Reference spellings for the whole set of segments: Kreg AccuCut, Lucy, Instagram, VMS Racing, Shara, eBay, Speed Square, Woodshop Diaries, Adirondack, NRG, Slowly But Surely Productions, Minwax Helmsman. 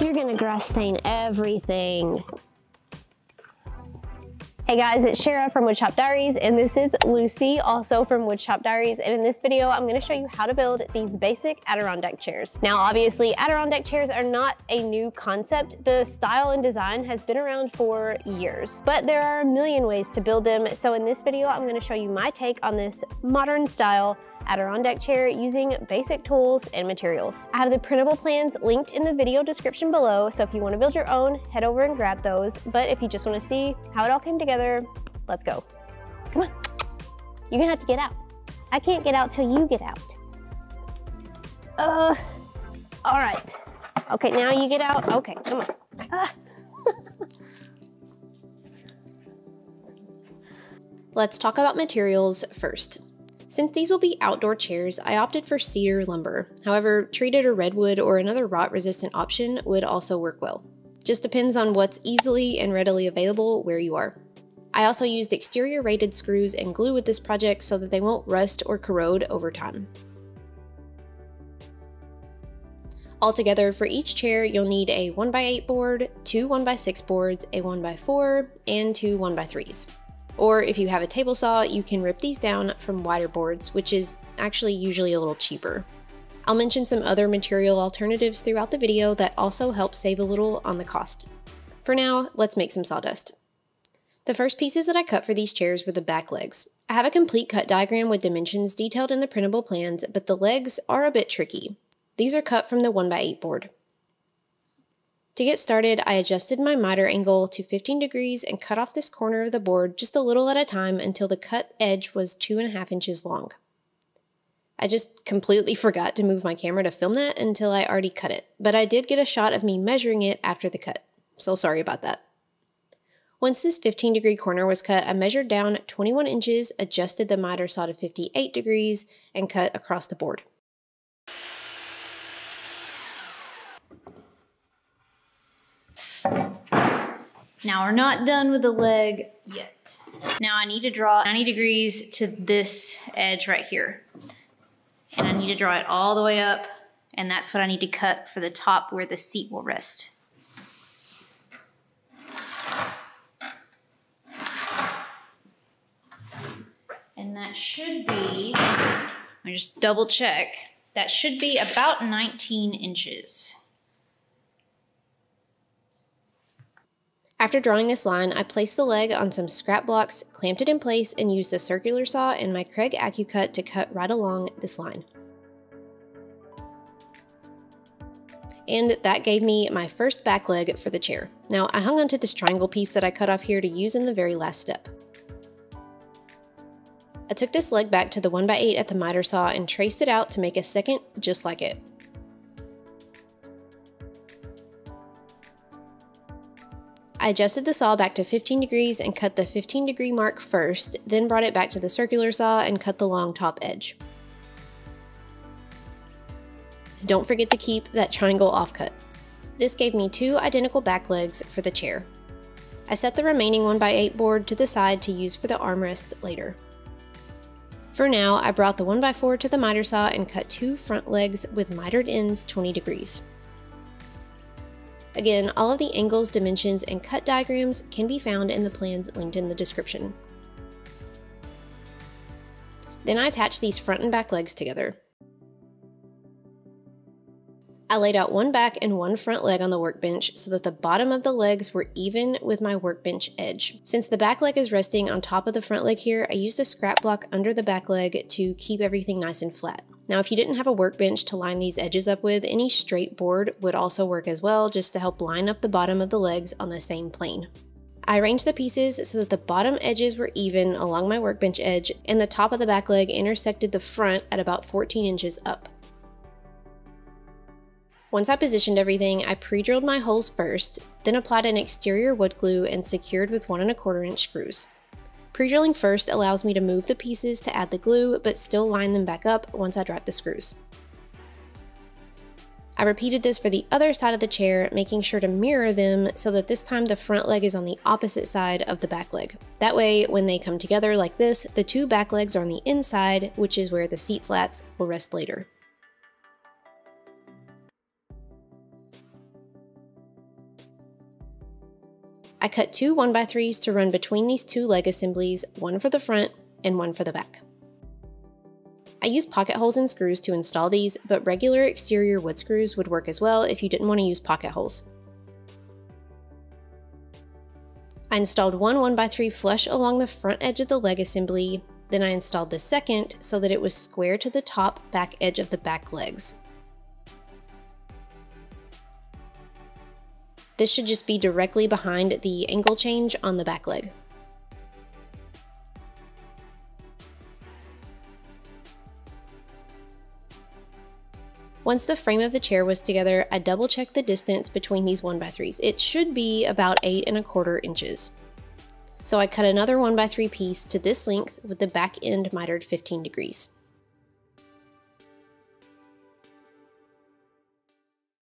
You're gonna grass stain everything. Hey guys, it's Shara from Woodshop Diaries, and this is Lucy, also from Woodshop Diaries. And in this video, I'm gonna show you how to build these basic Adirondack chairs. Now, obviously, Adirondack chairs are not a new concept. The style and design has been around for years, but there are a million ways to build them. So in this video, I'm gonna show you my take on this modern style Adirondack chair using basic tools and materials. I have the printable plans linked in the video description below, so if you wanna build your own, head over and grab those. But if you just wanna see how it all came together, let's go. Come on, you're gonna have to get out. I can't get out till you get out. All right. Okay, now you get out. Okay, come on. Let's talk about materials first. Since these will be outdoor chairs, I opted for cedar lumber. However, treated or redwood or another rot-resistant option would also work well. Just depends on what's easily and readily available where you are. I also used exterior rated screws and glue with this project so that they won't rust or corrode over time. Altogether, for each chair, you'll need a 1x8 board, two 1x6 boards, a 1x4, and two 1x3s. Or if you have a table saw, you can rip these down from wider boards, which is actually usually a little cheaper. I'll mention some other material alternatives throughout the video that also help save a little on the cost. For now, let's make some sawdust. The first pieces that I cut for these chairs were the back legs. I have a complete cut diagram with dimensions detailed in the printable plans, but the legs are a bit tricky. These are cut from the 1x8 board. To get started, I adjusted my miter angle to 15 degrees and cut off this corner of the board just a little at a time until the cut edge was 2.5 inches long. I just completely forgot to move my camera to film that until I already cut it, but I did get a shot of me measuring it after the cut, so sorry about that. Once this 15-degree corner was cut, I measured down 21 inches, adjusted the miter saw to 58 degrees, and cut across the board. Now we're not done with the leg yet. Now I need to draw 90 degrees to this edge right here. And I need to draw it all the way up, and that's what I need to cut for the top where the seat will rest. And that should be, let me just double check, that should be about 19 inches. After drawing this line, I placed the leg on some scrap blocks, clamped it in place, and used a circular saw and my Kreg AccuCut to cut right along this line. And that gave me my first back leg for the chair. Now, I hung onto this triangle piece that I cut off here to use in the very last step. I took this leg back to the 1x8 at the miter saw and traced it out to make a second just like it. I adjusted the saw back to 15 degrees and cut the 15-degree mark first, then brought it back to the circular saw and cut the long top edge. Don't forget to keep that triangle offcut. This gave me two identical back legs for the chair. I set the remaining 1x8 board to the side to use for the armrests later. For now, I brought the 1x4 to the miter saw and cut two front legs with mitered ends 20 degrees. Again, all of the angles, dimensions, and cut diagrams can be found in the plans linked in the description. Then I attached these front and back legs together. I laid out one back and one front leg on the workbench so that the bottom of the legs were even with my workbench edge. Since the back leg is resting on top of the front leg here, I used a scrap block under the back leg to keep everything nice and flat. Now, if you didn't have a workbench to line these edges up with, any straight board would also work as well, just to help line up the bottom of the legs on the same plane. I arranged the pieces so that the bottom edges were even along my workbench edge, and the top of the back leg intersected the front at about 14 inches up. Once I positioned everything, I pre-drilled my holes first, then applied an exterior wood glue and secured with 1.25-inch screws. Pre-drilling first allows me to move the pieces to add the glue, but still line them back up once I drive the screws. I repeated this for the other side of the chair, making sure to mirror them so that this time the front leg is on the opposite side of the back leg. That way, when they come together like this, the two back legs are on the inside, which is where the seat slats will rest later. I cut two 1x3s to run between these two leg assemblies, one for the front and one for the back. I used pocket holes and screws to install these, but regular exterior wood screws would work as well if you didn't want to use pocket holes. I installed one 1x3 flush along the front edge of the leg assembly, then I installed the second so that it was square to the top back edge of the back legs. This should just be directly behind the angle change on the back leg. Once the frame of the chair was together, I double checked the distance between these 1x3s. It should be about 8 1/4 inches. So I cut another 1x3 piece to this length with the back end mitered 15 degrees.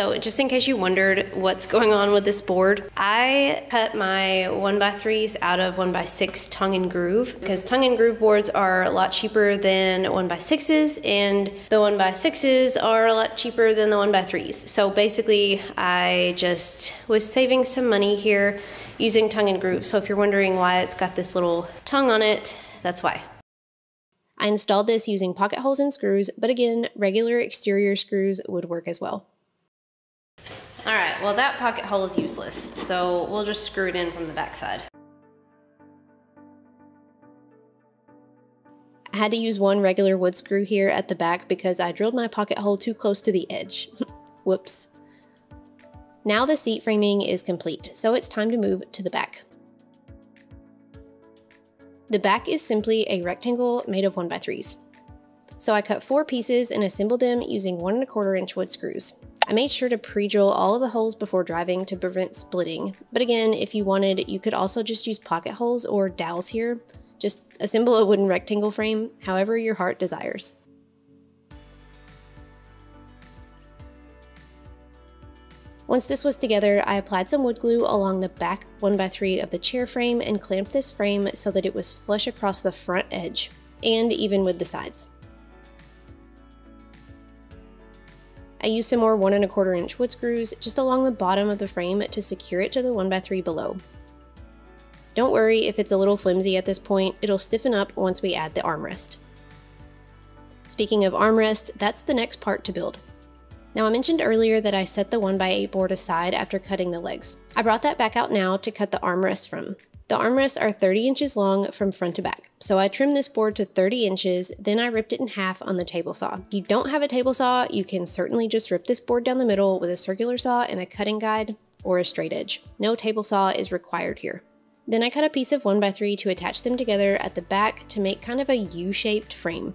So just in case you wondered what's going on with this board, I cut my 1x3s out of 1x6 tongue and groove because tongue and groove boards are a lot cheaper than 1x6s, and the 1x6s are a lot cheaper than the 1x3s. So basically I just was saving some money here using tongue and groove. So if you're wondering why it's got this little tongue on it, that's why. I installed this using pocket holes and screws, but again, regular exterior screws would work as well. All right, well that pocket hole is useless, so we'll just screw it in from the backside. I had to use one regular wood screw here at the back because I drilled my pocket hole too close to the edge. Whoops. Now the seat framing is complete, so it's time to move to the back. The back is simply a rectangle made of 1x3s. So I cut 4 pieces and assembled them using 1 1/4 inch wood screws. I made sure to pre-drill all of the holes before driving to prevent splitting. But again, if you wanted, you could also just use pocket holes or dowels here. Just assemble a wooden rectangle frame, however your heart desires. Once this was together, I applied some wood glue along the back 1x3 of the chair frame and clamped this frame so that it was flush across the front edge and even with the sides. I used some more 1 1/4 inch wood screws just along the bottom of the frame to secure it to the 1x3 below. Don't worry if it's a little flimsy at this point, it'll stiffen up once we add the armrest. Speaking of armrest, that's the next part to build. Now I mentioned earlier that I set the 1x8 board aside after cutting the legs. I brought that back out now to cut the armrests from. The armrests are 30 inches long from front to back, so I trimmed this board to 30 inches, then I ripped it in half on the table saw. If you don't have a table saw, you can certainly just rip this board down the middle with a circular saw and a cutting guide or a straight edge. No table saw is required here. Then I cut a piece of 1x3 to attach them together at the back to make kind of a U-shaped frame.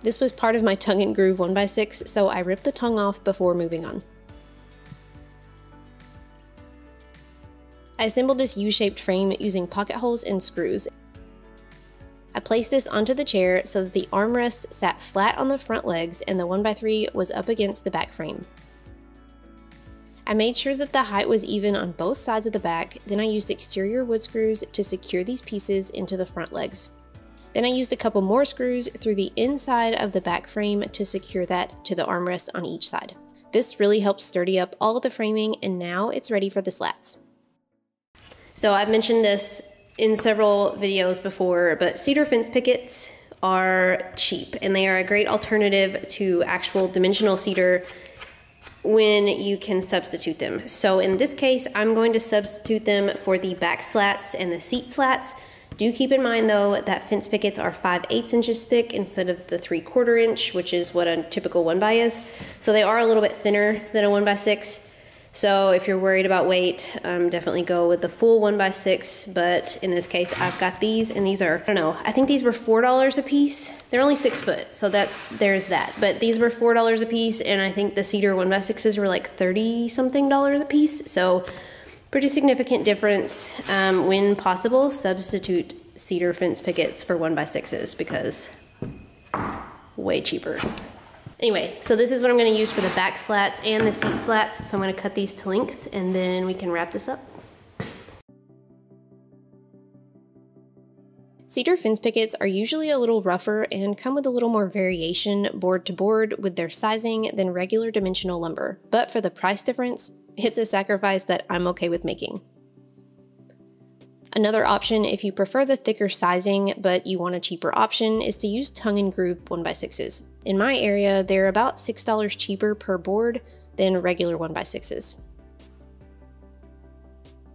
This was part of my tongue and groove 1x6, so I ripped the tongue off before moving on. I assembled this U-shaped frame using pocket holes and screws. I placed this onto the chair so that the armrests sat flat on the front legs and the 1x3 was up against the back frame. I made sure that the height was even on both sides of the back, then I used exterior wood screws to secure these pieces into the front legs. Then I used a couple more screws through the inside of the back frame to secure that to the armrests on each side. This really helps sturdy up all of the framing, and now it's ready for the slats. So I've mentioned this in several videos before, but cedar fence pickets are cheap and they are a great alternative to actual dimensional cedar when you can substitute them. So in this case, I'm going to substitute them for the back slats and the seat slats. Do keep in mind though that fence pickets are 5/8 inches thick instead of the 3/4 inch, which is what a typical 1x is. So they are a little bit thinner than a 1x6. So if you're worried about weight, definitely go with the full 1x6, but in this case, I've got these, and these are, I don't know, I think these were $4 a piece. They're only 6 foot, so that there's that. But these were $4 a piece, and I think the cedar 1x6s were like $30-something a piece. So pretty significant difference. When possible, substitute cedar fence pickets for 1x6s because way cheaper. Anyway, so this is what I'm going to use for the back slats and the seat slats. So I'm going to cut these to length and then we can wrap this up. Cedar fence pickets are usually a little rougher and come with a little more variation board to board with their sizing than regular dimensional lumber, but for the price difference, it's a sacrifice that I'm okay with making. Another option, if you prefer the thicker sizing but you want a cheaper option, is to use tongue and groove 1x6s. In my area, they're about $6 cheaper per board than regular 1x6s.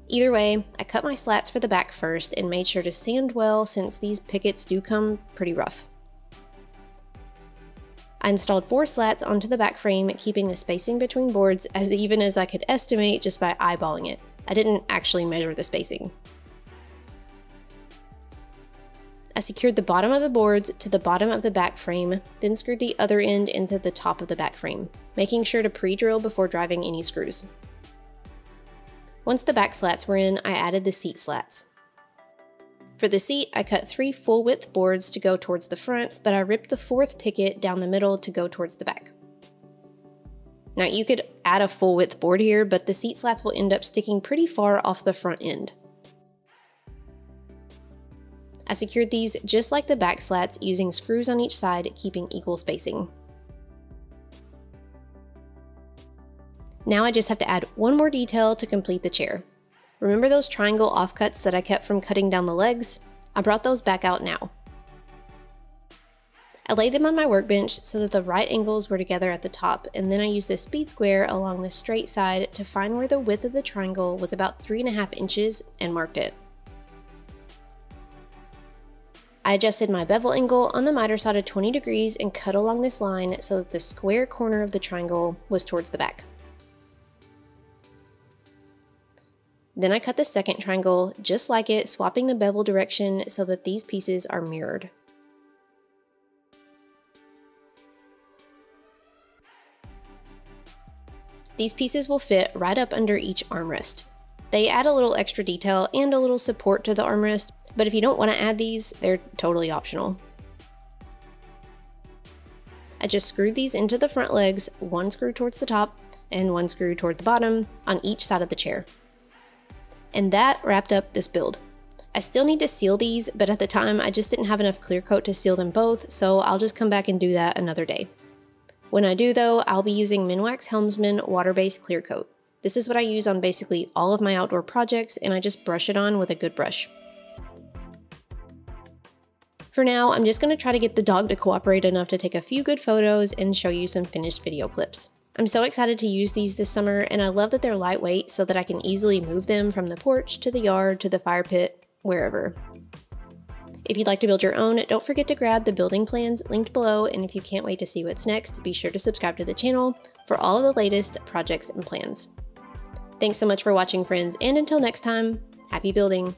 Either way, I cut my slats for the back first and made sure to sand well since these pickets do come pretty rough. I installed 4 slats onto the back frame, keeping the spacing between boards as even as I could estimate just by eyeballing it. I didn't actually measure the spacing. I secured the bottom of the boards to the bottom of the back frame, then screwed the other end into the top of the back frame, making sure to pre-drill before driving any screws. Once the back slats were in, I added the seat slats. For the seat, I cut 3 full-width boards to go towards the front, but I ripped the 4th picket down the middle to go towards the back. Now you could add a full-width board here, but the seat slats will end up sticking pretty far off the front end. I secured these just like the back slats using screws on each side, keeping equal spacing. Now I just have to add one more detail to complete the chair. Remember those triangle offcuts that I kept from cutting down the legs? I brought those back out now. I laid them on my workbench so that the right angles were together at the top, and then I used the speed square along the straight side to find where the width of the triangle was about 3.5 inches and marked it. I adjusted my bevel angle on the miter saw to 20 degrees and cut along this line so that the square corner of the triangle was towards the back. Then I cut the second triangle just like it, swapping the bevel direction so that these pieces are mirrored. These pieces will fit right up under each armrest. They add a little extra detail and a little support to the armrest, but if you don't want to add these, they're totally optional. I just screwed these into the front legs, one screw towards the top and one screw toward the bottom on each side of the chair. And that wrapped up this build. I still need to seal these, but at the time I just didn't have enough clear coat to seal them both, so I'll just come back and do that another day. When I do though, I'll be using Minwax Helmsman water-based clear coat. This is what I use on basically all of my outdoor projects, and I just brush it on with a good brush. For now, I'm just going to try to get the dog to cooperate enough to take a few good photos and show you some finished video clips. I'm so excited to use these this summer, and I love that they're lightweight so that I can easily move them from the porch to the yard to the fire pit, wherever. If you'd like to build your own, don't forget to grab the building plans linked below, and if you can't wait to see what's next, be sure to subscribe to the channel for all of the latest projects and plans. Thanks so much for watching, friends, and until next time, happy building!